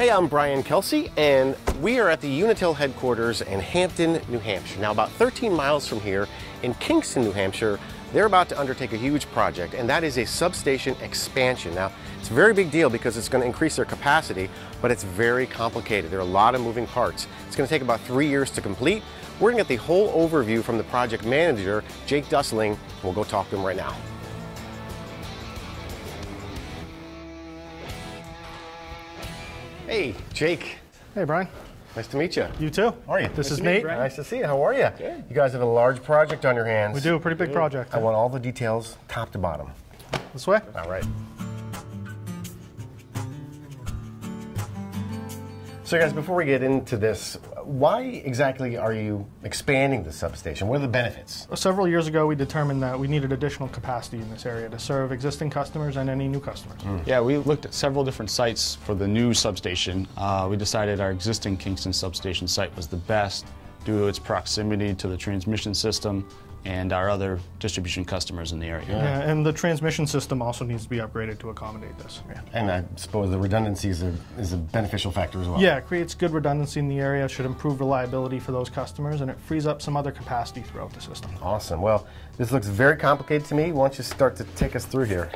Hey, I'm Brian Kelsey, and we are at the Unitel headquarters in Hampton, New Hampshire. Now, about 13 miles from here in Kingston, New Hampshire, they're about to undertake a huge project, and that is a substation expansion. Now, it's a very big deal because it's going to increase their capacity, but it's very complicated. There are a lot of moving parts. It's going to take about 3 years to complete. We're going to get the whole overview from the project manager, Jake Dusling. We'll go talk to him right now. Hey, Jake. Hey, Brian. Nice to meet you. You too. How are you? This is Nate. Nice to see you. How are you? Good. You guys have a large project on your hands. We do, a pretty big project. I want all the details, top to bottom. This way? All right. So guys, before we get into this, why exactly are you expanding the substation? What are the benefits? Several years ago, we determined that we needed additional capacity in this area to serve existing customers and any new customers. Yeah, we looked at several different sites for the new substation. We decided our existing Kingston substation site was the best due to its proximity to the transmission system and our other distribution customers in the area. Yeah, and the transmission system also needs to be upgraded to accommodate this. Yeah. And I suppose the redundancy is a beneficial factor as well. Yeah, it creates good redundancy in the area, should improve reliability for those customers, and it frees up some other capacity throughout the system. Awesome. Well, this looks very complicated to me. Why don't you start to take us through here?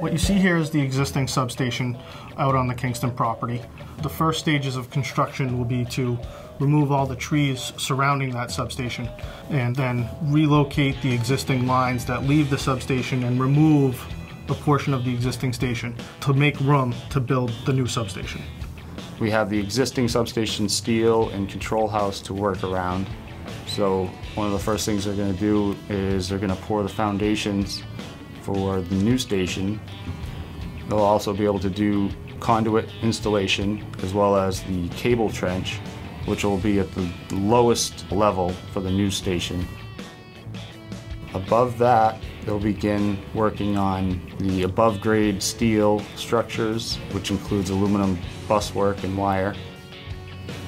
What you see here is the existing substation out on the Kingston property. The first stages of construction will be to remove all the trees surrounding that substation and then relocate the existing lines that leave the substation and remove a portion of the existing station to make room to build the new substation. We have the existing substation steel and control house to work around. So one of the first things they're going to do is they're going to pour the foundations for the new station. They'll also be able to do conduit installation as well as the cable trench, which will be at the lowest level for the new station. Above that, they'll begin working on the above grade steel structures, which includes aluminum buswork and wire.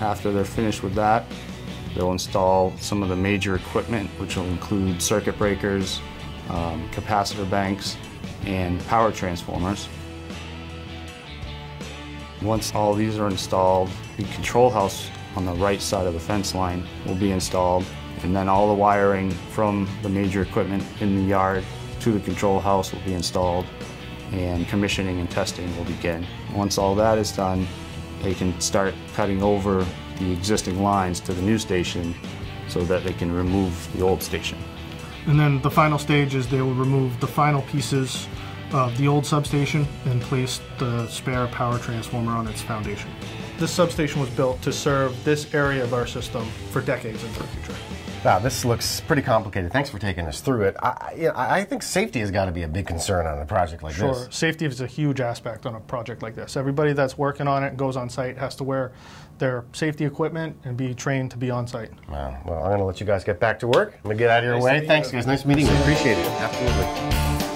After they're finished with that, they'll install some of the major equipment, which will include circuit breakers, capacitor banks, and power transformers. Once all these are installed, the control house on the right side of the fence line will be installed, and then all the wiring from the major equipment in the yard to the control house will be installed, and commissioning and testing will begin. Once all that is done, they can start cutting over the existing lines to the new station so that they can remove the old station. And then the final stage is they will remove the final pieces of the old substation and place the spare power transformer on its foundation. This substation was built to serve this area of our system for decades into the future. Wow, this looks pretty complicated. Thanks for taking us through it. I think safety has got to be a big concern on a project like this. Sure, safety is a huge aspect on a project like this. Everybody that's working on it and goes on site has to wear their safety equipment and be trained to be on site. Wow, well, I'm going to let you guys get back to work. I'm going to get out of your way. Thanks, guys. Nice meeting you. Appreciate it. Absolutely.